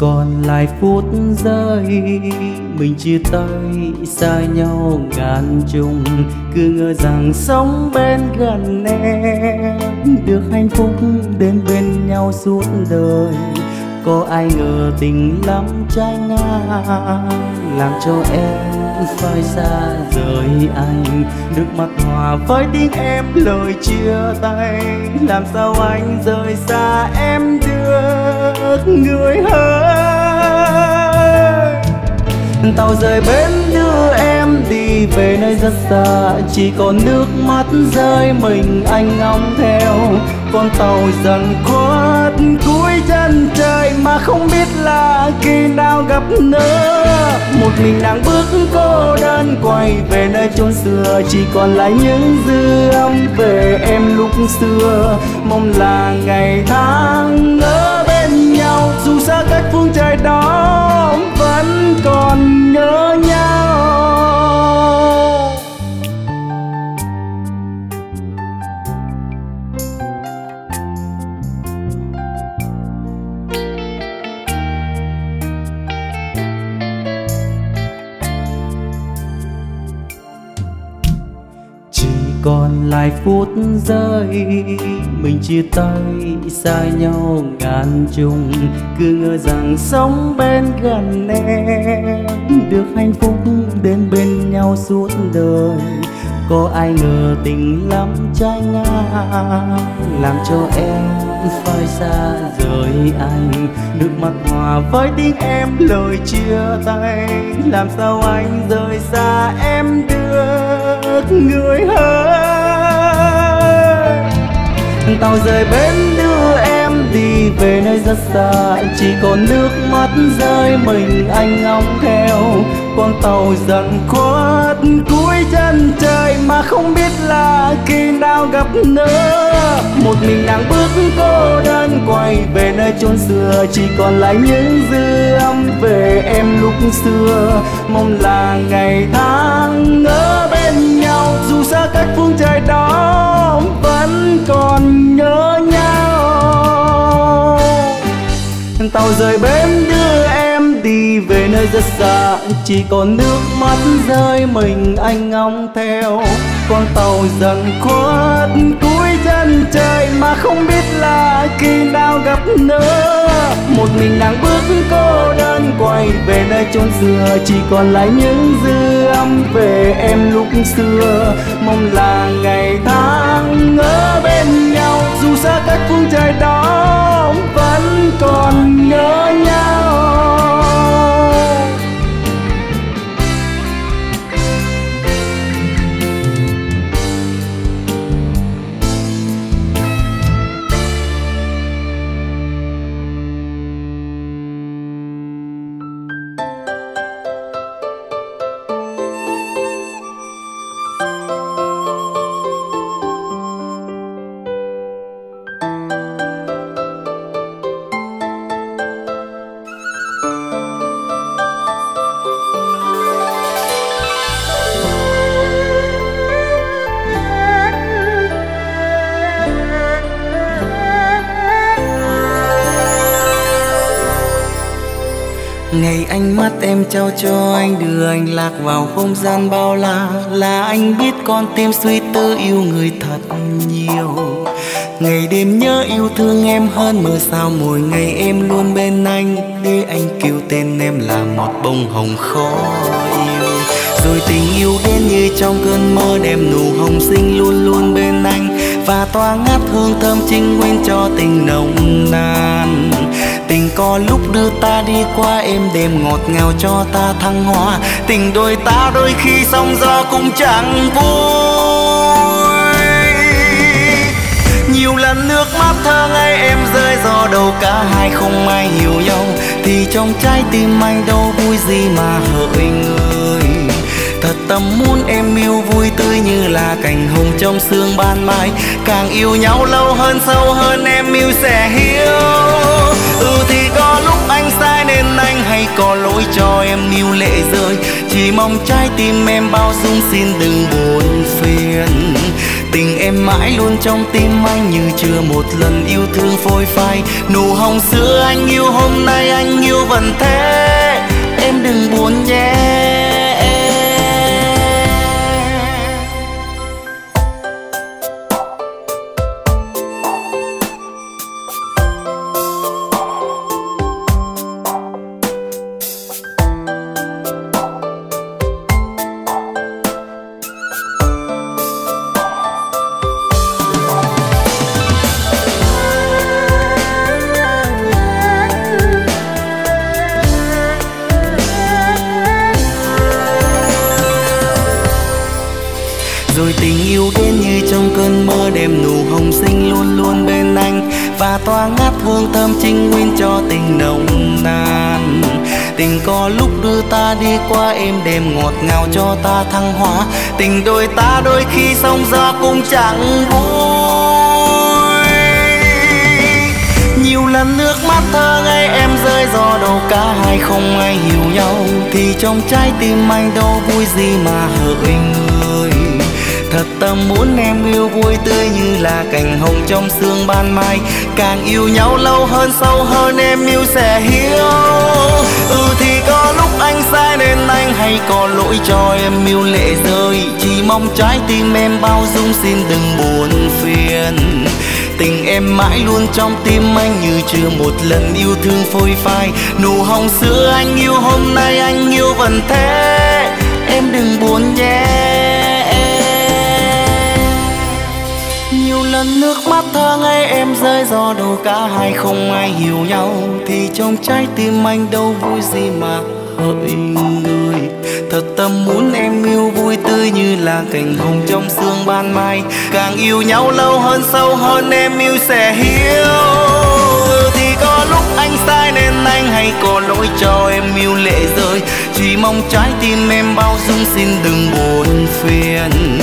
còn lại phút giây mình chia tay xa nhau ngàn trùng, cứ ngờ rằng sống bên gần em được hạnh phúc đến bên nhau suốt đời. Có ai ngờ tình lắm trái ngang làm cho em phải xa rời anh, nước mắt hòa với tiếng em lời chia tay. Làm sao anh rời xa em được người hỡi? Tàu rời bến đưa em đi về nơi rất xa, chỉ còn nước mắt rơi mình anh ngóng theo. Con tàu dần khuất cuối chân trời mà không biết là khi nào gặp nữa. Một mình nàng bước cô đơn quay về nơi chốn xưa, chỉ còn lại những dư âm về em lúc xưa. Mong là ngày tháng ở bên nhau dù xa cách phương trời đó vẫn còn nhớ nhau. Còn lại phút giây mình chia tay xa nhau ngàn trùng, cứ ngờ rằng sống bên gần em được hạnh phúc đến bên nhau suốt đời. Có ai ngờ tình lắm trái ngang làm cho em phải xa rời anh, nước mắt hòa với tiếng em lời chia tay. Làm sao anh rời xa em được người hỡi? Tàu rời bến đưa em đi về nơi rất xa, chỉ còn nước mắt rơi mình anh ngóng theo. Con tàu dần khuất cuối chân trời mà không biết là khi nào gặp nữa. Một mình nàng bước cô đơn quay về nơi chốn xưa, chỉ còn lại những dư âm về em lúc xưa. Mong là ngày tháng ở bên nhau dù xa cách phương trời đó vẫn còn nhớ nhau. Tàu rời bến đưa em đi về nơi rất xa, chỉ còn nước mắt rơi mình anh ngóng theo. Con tàu dần khuất cuối chân trời mà không biết là khi nào gặp nữa. Một mình nàng bước cô đơn quay về nơi chốn xưa, chỉ còn lại những dư âm về em lúc xưa. Mong là ngày tháng ở bên nhau dù xa cách phương trời đó vẫn còn nhớ nhau. Ngày ánh mắt em trao cho anh đưa anh lạc vào không gian bao la, là anh biết con tim suy tư yêu người thật nhiều. Ngày đêm nhớ yêu thương em hơn mưa sao mỗi ngày em luôn bên anh, để anh kêu tên em là một bông hồng khó yêu. Rồi tình yêu đến như trong cơn mơ đem nụ hồng xinh luôn luôn bên anh, và tỏa ngát hương thơm trinh nguyên cho tình nồng nàn. Tình có lúc đưa ta đi qua êm đềm ngọt ngào cho ta thăng hoa, tình đôi ta đôi khi sóng gió cũng chẳng vui. Nhiều lần nước mắt thơ ngây em rơi do đầu cả hai không ai hiểu nhau, thì trong trái tim anh đâu vui gì mà hỡi người. Thật tâm muốn em yêu vui tươi như là cành hồng trong sương ban mai, càng yêu nhau lâu hơn sâu hơn em yêu sẽ hiểu. Ừ thì có lúc anh sai nên anh hay có lỗi cho em níu lệ rơi, chỉ mong trái tim em bao dung xin đừng buồn phiền. tình em mãi luôn trong tim anh, như chưa một lần yêu thương phôi phai. Nụ hồng xưa anh yêu hôm nay anh yêu vẫn thế, em đừng buồn nhé. Rồi tình yêu đến như trong cơn mơ đêm, nụ hồng xinh luôn luôn bên anh và tỏa ngát hương thơm trinh nguyên cho tình nồng nàn. Tình có lúc đưa ta đi qua êm đềm, ngọt ngào cho ta thăng hoa. Tình đôi ta đôi khi xong ra cũng chẳng vui. Nhiều lần nước mắt thơ ngây em rơi do đâu cả hai không ai hiểu nhau, thì trong trái tim anh đâu vui gì mà hỡi người. Thật tâm muốn em yêu vui tươi như là cành hồng trong sương ban mai. Càng yêu nhau lâu hơn sâu hơn em yêu sẽ hiểu. Ừ thì có lúc anh sai nên anh hay có lỗi cho em yêu lệ rơi. Chỉ mong trái tim em bao dung xin đừng buồn phiền. Tình em mãi luôn trong tim anh, như chưa một lần yêu thương phôi phai. Nụ hồng xưa anh yêu hôm nay anh yêu vẫn thế, em đừng buồn nhé. Nhiều lần nước mắt thơ ngây em rơi do đâu cả hai không ai hiểu nhau, thì trong trái tim anh đâu vui gì mà hỡi người. Thật tâm muốn em yêu vui tươi như là cành hồng trong sương ban mai. Càng yêu nhau lâu hơn sâu hơn em yêu sẽ hiểu. Thì có lúc anh sai nên anh hay có lỗi cho em yêu lệ rơi. Chỉ mong trái tim em bao dung xin đừng buồn phiền.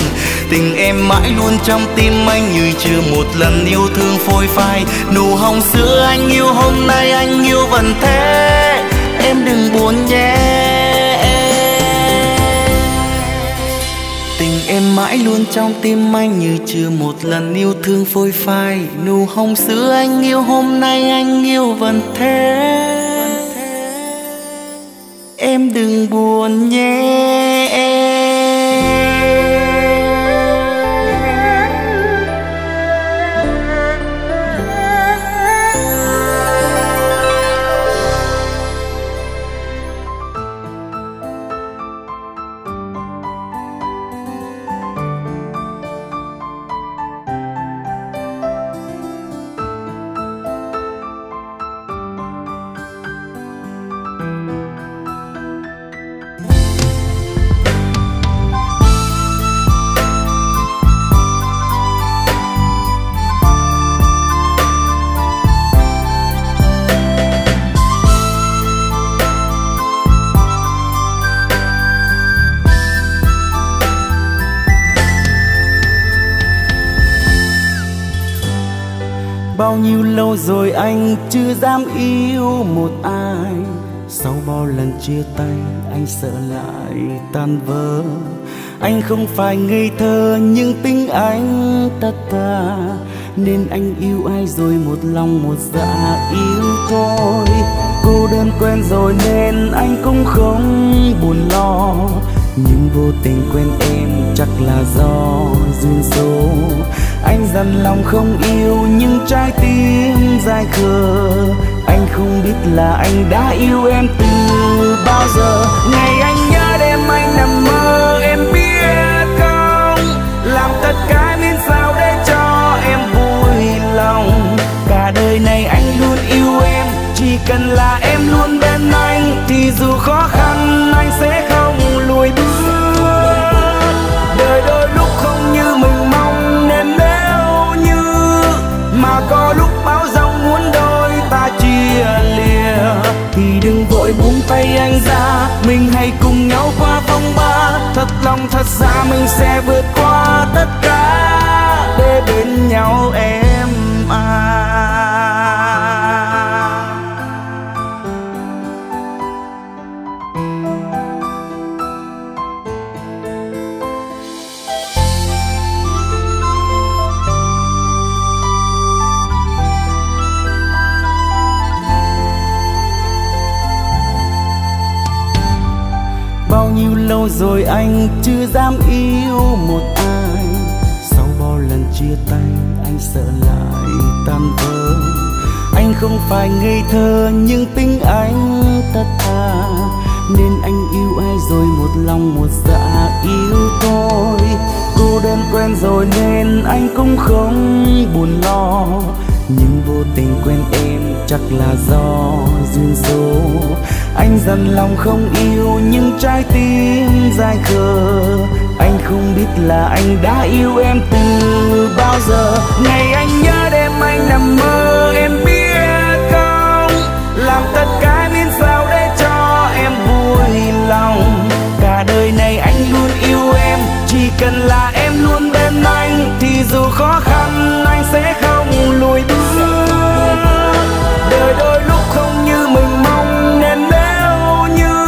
Tình em mãi luôn trong tim anh, như chưa một lần yêu thương phôi phai. Nụ hồng xưa anh yêu hôm nay anh yêu vẫn thế, em đừng buồn nhé. Tình em mãi luôn trong tim anh, như chưa một lần yêu thương phôi phai. Nụ hồng xưa anh yêu hôm nay anh yêu vẫn thế, em đừng buồn nhé. Bao nhiêu lâu rồi anh chưa dám yêu một ai. Sau bao lần chia tay anh sợ lại tan vỡ. Anh không phải ngây thơ nhưng tính anh ta ta, nên anh yêu ai rồi một lòng một dạ yêu thôi. Cô đơn quen rồi nên anh cũng không buồn lo, nhưng vô tình quen em chắc là do duyên số. Anh dằn lòng không yêu nhưng trái tim dại khờ. Anh không biết là anh đã yêu em từ bao giờ. Ngày anh nhớ đêm anh nằm mơ em biết không, làm tất cả nên sao để cho em vui lòng. Cả đời này anh luôn yêu em, chỉ cần là em luôn bên anh thì dù khó khăn anh sẽ không lùi bước. Đời đôi lúc không như mình mong nên nếu như mà có lúc bão giông muốn đôi ta chia lìa thì đừng vội buông tay anh ra, mình hãy cùng nhau qua phong ba. Thật lòng thật ra mình sẽ vượt qua tất cả để bên nhau em à. rồi anh chưa dám yêu một ai. Sau bao lần chia tay anh sợ lại tan vỡ. Anh không phải ngây thơ nhưng tính anh thật thà, nên anh yêu ai rồi một lòng một dạ yêu tôi. Cô đơn quen rồi nên anh cũng không buồn lo, nhưng vô tình quen em chắc là do duyên số. Anh dằn lòng không yêu nhưng trái tim dại khờ. Anh không biết là anh đã yêu em từ bao giờ. Ngày anh nhớ đêm anh nằm mơ em biết không, làm tất cả nên sao để cho em vui lòng. Cả đời này anh luôn yêu em, chỉ cần là em luôn bên anh thì dù khó khăn anh sẽ không lùi bước. Đời đôi lúc không như mình mong nên nếu như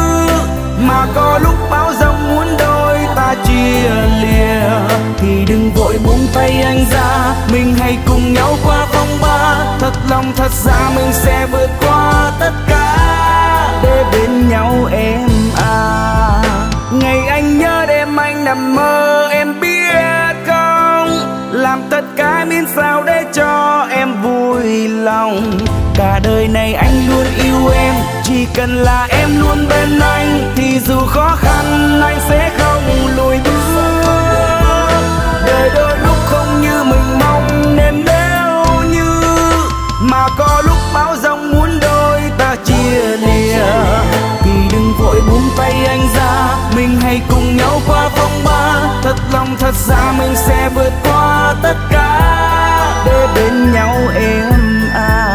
mà có lúc bão giông muốn đôi ta chia lìa thì đừng vội buông tay anh ra, mình hãy cùng nhau qua phong ba. Thật lòng thật ra mình sẽ vượt qua tất cả để bên nhau em à. Ngày anh nhớ đêm anh nằm mơ em biết không, làm tất cả miễn sao để cho em vui lòng. Cả đời này anh luôn yêu em, chỉ cần là em luôn bên anh thì dù khó khăn anh sẽ không lùi bước. Đời đôi lúc không như mình mong nên nếu như mà có lúc bão giông muốn đôi ta chia lìa thì đừng vội buông tay anh ra, mình hãy cùng nhau qua phong ba. Thật lòng thật ra mình sẽ vượt qua tất cả để bên nhau em à.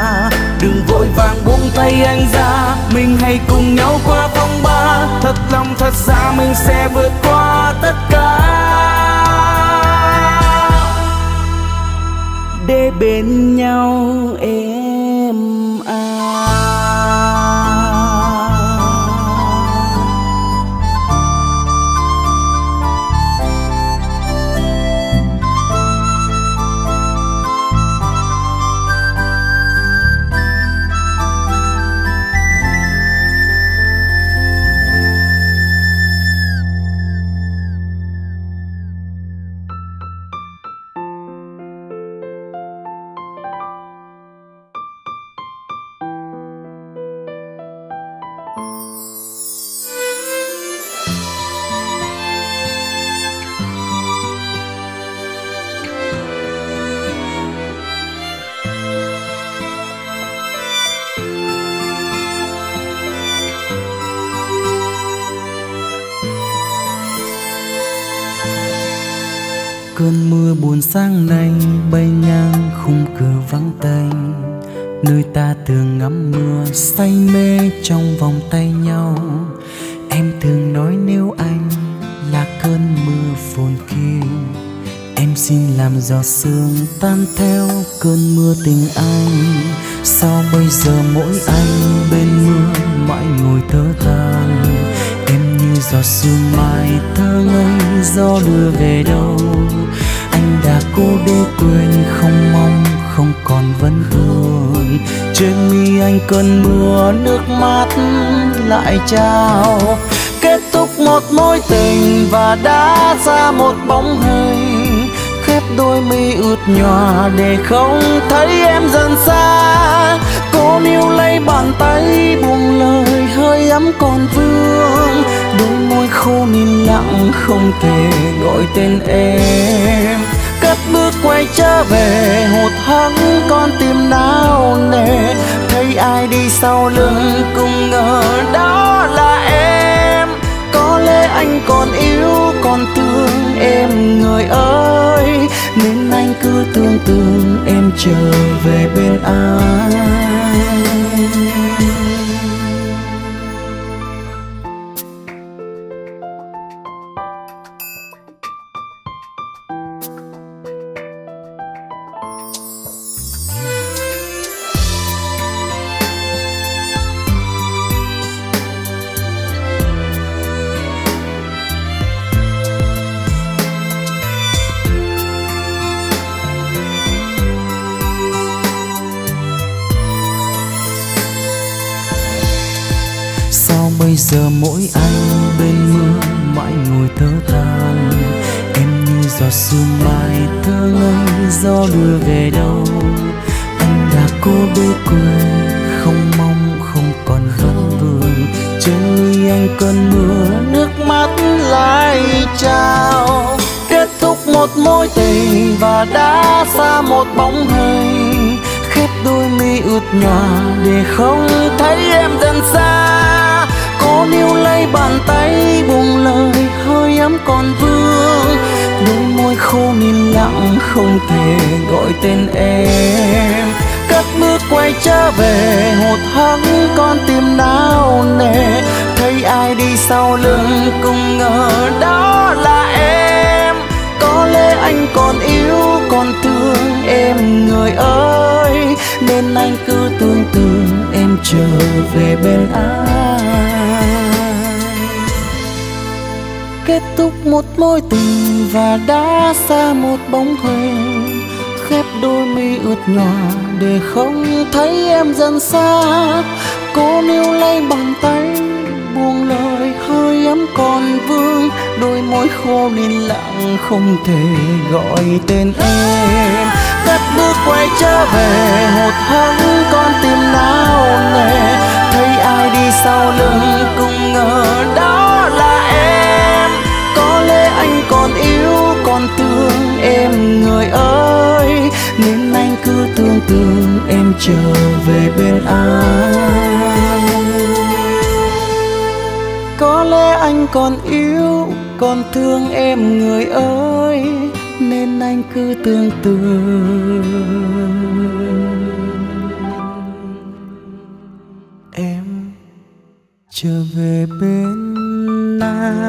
Đừng vội vàng buông tay anh ra, mình hãy cùng nhau qua phong ba. Thật lòng thật ra mình sẽ vượt qua tất cả để bên nhau em à. Cơn mưa buồn sáng nay bay ngang khung cửa vắng tanh, nơi ta thường ngắm mưa say mê trong vòng tay nhau. Em thường nói nếu anh là cơn mưa phồn kia, em xin làm giọt sương tan theo cơn mưa tình anh. Sao bây giờ mỗi anh bên mưa mãi ngồi thở than, em như giọt sương mai thơ ngây gió đưa về đâu. Anh đã cố để quên không mong không còn vẫn thương, trên mi anh cơn mưa nước mắt lại trao. Kết thúc một mối tình và đã ra một bóng hình, khép đôi mi ướt nhòa để không thấy em dần xa. Cô níu lấy bàn tay buông lời hơi ấm còn vương, đôi môi khô nín lặng không thể gọi tên em. Cất bước quay trở về hụt hẫng con tim nao nề, thấy ai đi sau lưng cũng ngờ đó là em. Có lẽ anh còn yêu còn thương em người ơi, nên anh cứ tưởng tượng em trở về bên anh. Giờ mỗi anh bên mưa mãi ngồi thở than, em như giọt sương mai thơ ngây gió đưa về đâu. Anh đã cố bế cười không mong không còn vẫn vương, trời anh cơn mưa nước mắt lại trao. Kết thúc một mối tình và đã xa một bóng hình, khép đôi mi ướt nhòa để không thấy em dần xa. Cô níu lấy bàn tay buông lời hơi ấm còn vương, đôi môi khô nín lặng không thể gọi tên em. Cất bước quay trở về hụt hẫng con tim nao nề, thấy ai đi sau lưng cũng ngờ đó là em. Có lẽ anh còn yêu còn thương em người ơi, nên anh cứ tưởng tượng em trở về bên ai. Kết thúc một mối tình và đã xa một bóng hình, khép đôi mi ướt nhòa để không thấy em dần xa. Cô níu lấy bàn tay buông lời hơi ấm còn vương, đôi môi khô nín lặng không thể gọi tên em. Cất bước quay trở về hụt hẫng con tim nao nề, thấy ai đi sau lưng cũng ngờ đó là em. Có lẽ anh còn yêu còn thương em người ơi, nên anh cứ tưởng tượng em trở về bên anh. Có lẽ anh còn yêu còn thương em người ơi, nên anh cứ tưởng tượng em trở về bên anh.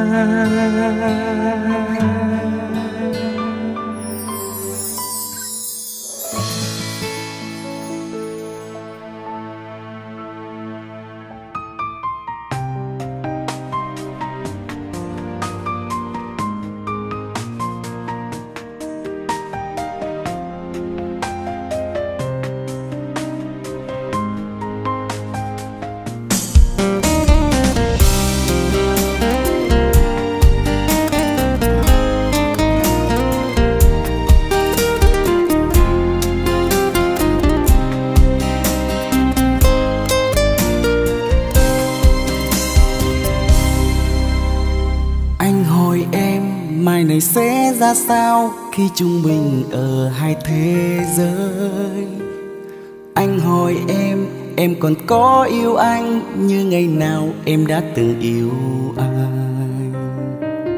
Sẽ ra sao khi chúng mình ở hai thế giới? Anh hỏi em, em còn có yêu anh như ngày nào em đã từng yêu anh?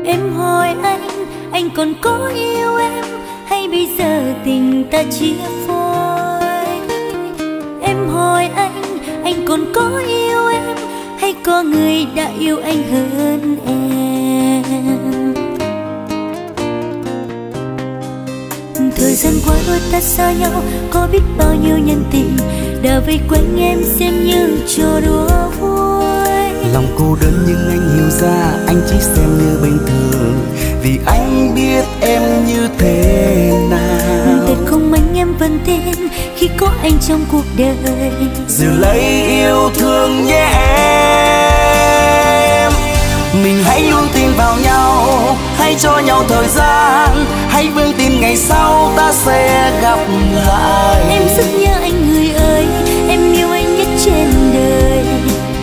Em hỏi anh, anh còn có yêu em hay bây giờ tình ta chia phôi? Em hỏi anh, anh còn có yêu em hay có người đã yêu anh hơn em? Thời gian qua đôi ta xa nhau, có biết bao nhiêu nhân tình đã vây quanh em xem như trò đùa vui. Lòng cô đơn nhưng anh hiểu ra anh chỉ xem như bình thường, vì anh biết em như thế nào. Thật không anh em vẫn tin khi có anh trong cuộc đời, giữ lấy yêu thương nhé em. Mình hãy luôn tin vào nhau, hãy cho nhau thời gian, hãy vững tin ngày sau ta sẽ gặp lại. Em rất nhớ anh người ơi, em yêu anh nhất trên đời,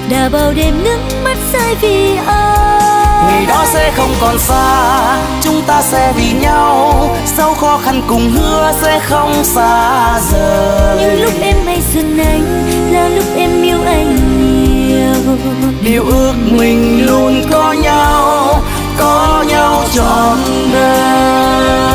đã bao đêm nước mắt rơi vì anh. Ngày đó sẽ không còn xa, chúng ta sẽ vì nhau, sau khó khăn cùng hứa sẽ không xa rời. Nhưng lúc em hay xuân anh là lúc em yêu anh nhiều, điều ước mình luôn có nhau, có nhau trọn đời.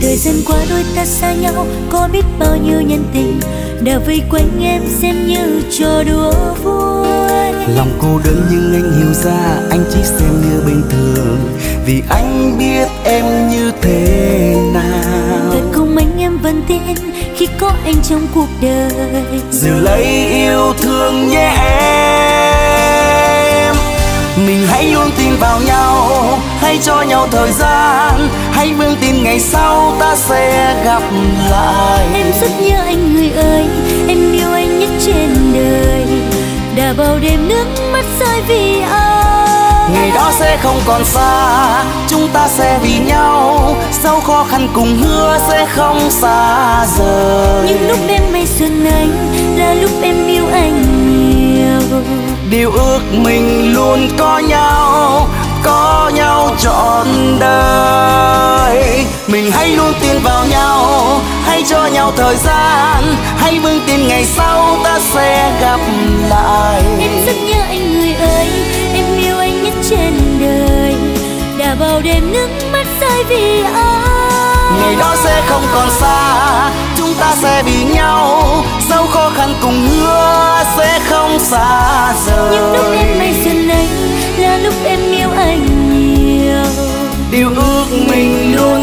Thời gian qua đôi ta xa nhau, có biết bao nhiêu nhân tình đã vây quanh em xem như trò đùa vui. Lòng cô đơn nhưng anh hiểu ra anh chỉ xem như bình thường, vì anh biết em như thế nào. Thật không anh, em vẫn tin khi có anh trong cuộc đời. Giờ lấy yêu thương nhé em, mình hãy luôn tin vào nhau, hãy cho nhau thời gian, hãy vững tin ngày sau ta sẽ gặp lại. Em rất nhớ anh người ơi, em yêu anh nhất trên đời, đã bao đêm nước mắt rơi vì anh. Ngày đó sẽ không còn xa, chúng ta sẽ vì nhau, sau khó khăn cùng hứa sẽ không xa rời. Những lúc đêm mây xuân anh là lúc em yêu anh nhiều, điều ước mình luôn có nhau, có nhau trọn đời. Mình hãy luôn tin vào nhau, hãy cho nhau thời gian, hãy vững tin ngày sau ta sẽ gặp lại. Em rất nhớ anh người ơi, em yêu anh nhất trên đời, đã bao đêm nước mắt rơi vì anh. Ngày đó sẽ không còn xa, chúng ta sẽ vì nhau, sau khó khăn cùng hứa sẽ không xa rời. Những lúc em mây xuân anh là lúc em yêu anh nhiều, điều ước mình luôn